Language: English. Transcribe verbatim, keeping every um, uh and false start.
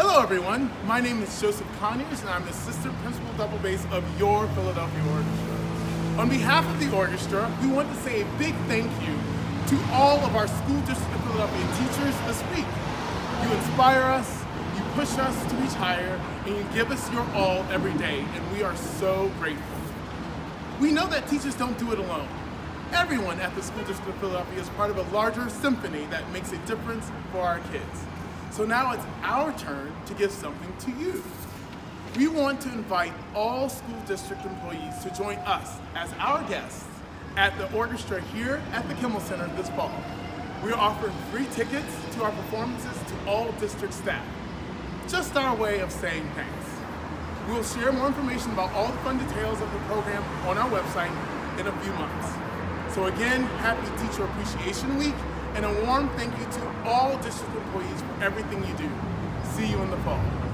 Hello everyone, my name is Joseph Conyers and I'm the assistant principal double bass of your Philadelphia Orchestra. On behalf of the orchestra, we want to say a big thank you to all of our School District of Philadelphia teachers this week. You inspire us, you push us to reach higher, and you give us your all every day, and we are so grateful. We know that teachers don't do it alone. Everyone at the School District of Philadelphia is part of a larger symphony that makes a difference for our kids. So now it's our turn to give something to you. We want to invite all school district employees to join us as our guests at the orchestra here at the Kimmel Center this fall. We are offering free tickets to our performances to all district staff. Just our way of saying thanks. We will share more information about all the fun details of the program on our website in a few months. So again, happy Teacher Appreciation Week. And a warm thank you to all district employees for everything you do. See you in the fall.